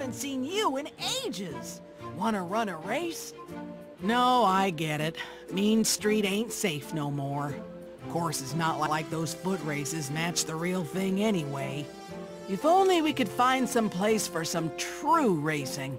haven't seen you in ages. Wanna run a race? No, I get it. Mean Street ain't safe no more. Courses not like those foot races match the real thing anyway. If only we could find some place for some true racing.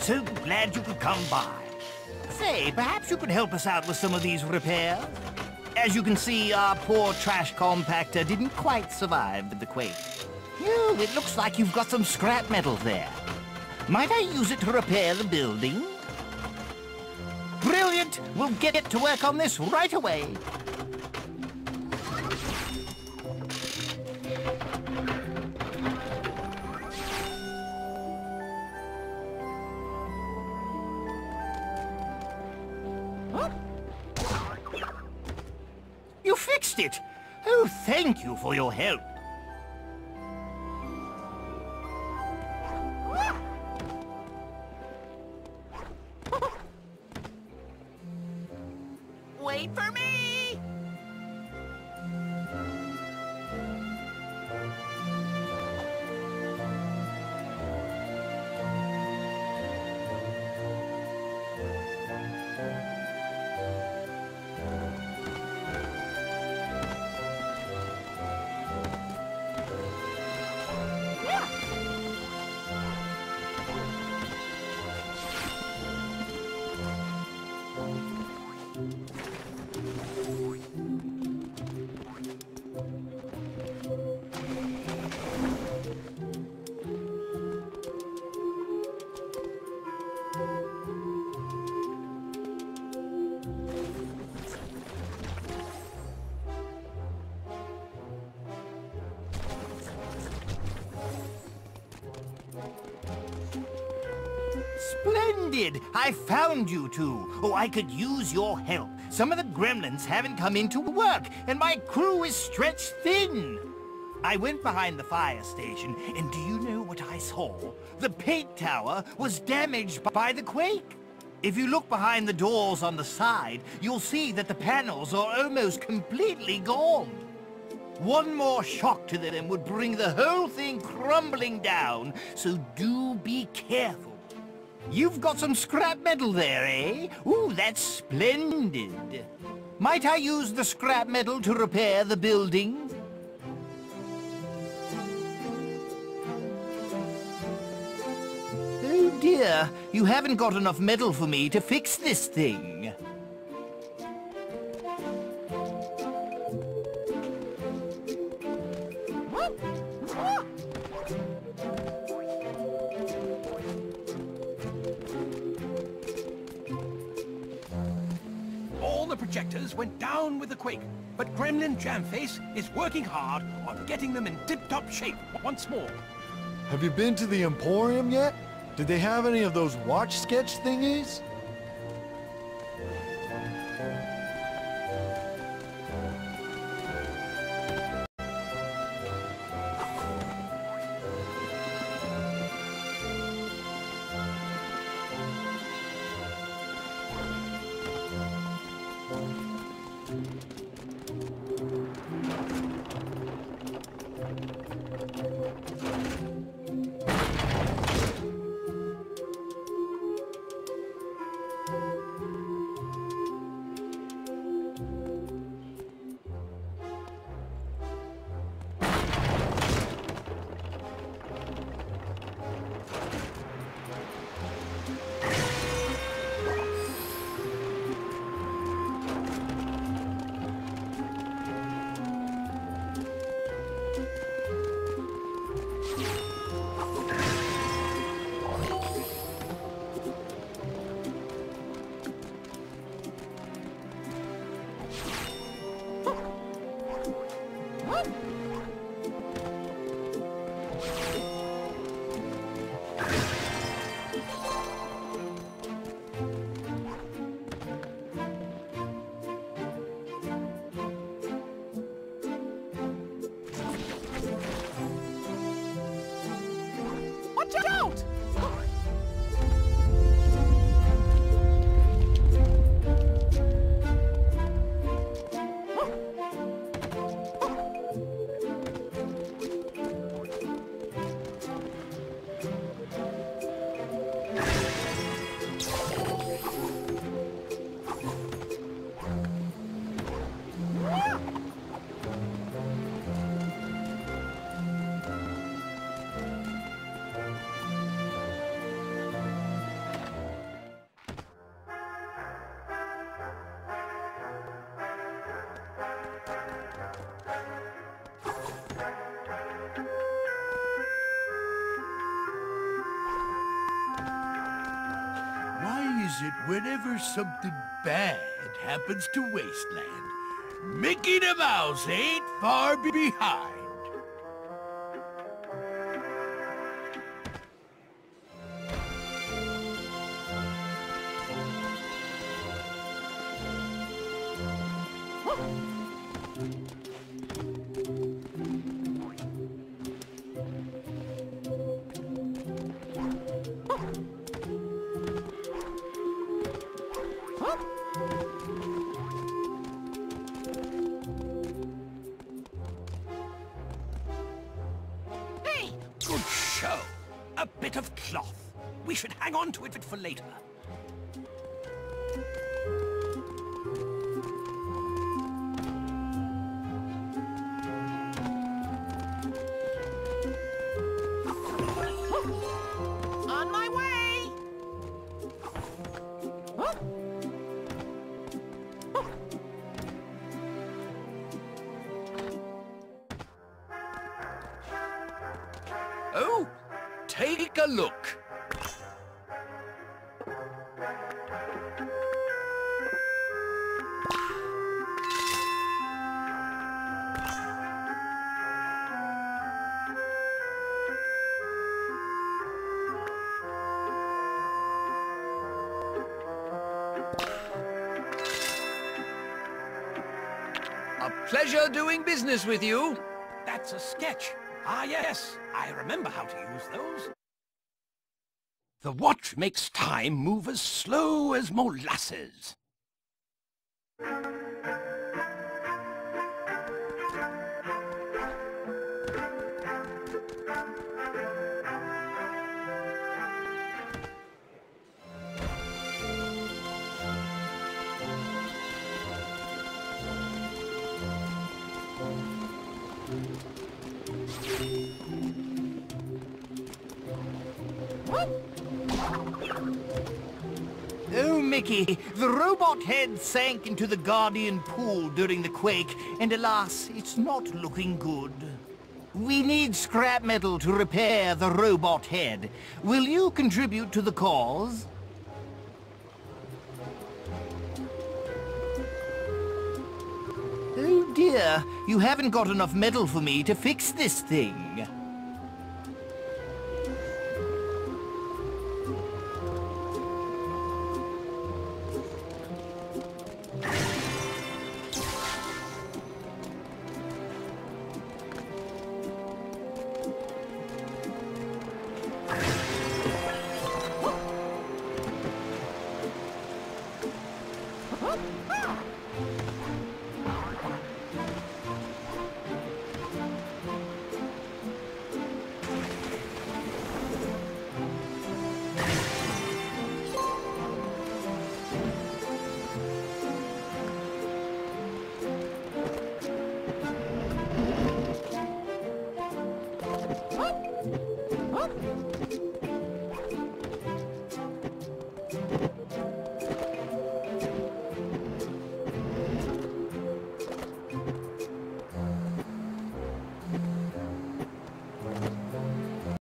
So glad you could come by. Say, perhaps you could help us out with some of these repairs? As you can see, our poor trash compactor didn't quite survive the quake. Oh, it looks like you've got some scrap metal there. Might I use it to repair the building? Brilliant! We'll get to work on this right away. It. Oh, thank you for your help. Wait for me. Splendid! I found you two. Oh, I could use your help. Some of the gremlins haven't come into work, and my crew is stretched thin. I went behind the fire station, and do you know what I saw? The paint tower was damaged by the quake. If you look behind the doors on the side, you'll see that the panels are almost completely gone. One more shock to them would bring the whole thing crumbling down, so do be careful. You've got some scrap metal there, eh? Ooh, that's splendid. Might I use the scrap metal to repair the building? Oh dear, you haven't got enough metal for me to fix this thing. Projectors went down with the quake, but Gremlin Jamface is working hard on getting them in tip-top shape once more. Have you been to the Emporium yet? Did they have any of those watch sketch thingies? Whenever something bad happens to Wasteland, Mickey the Mouse ain't far behind. To it for later. On my way. Oh, take a look. Pleasure doing business with you. That's a sketch. Ah, yes. I remember how to use those. The watch makes time move as slow as molasses. The robot head sank into the Guardian Pool during the quake, and alas, it's not looking good. We need scrap metal to repair the robot head. Will you contribute to the cause? Oh dear, you haven't got enough metal for me to fix this thing.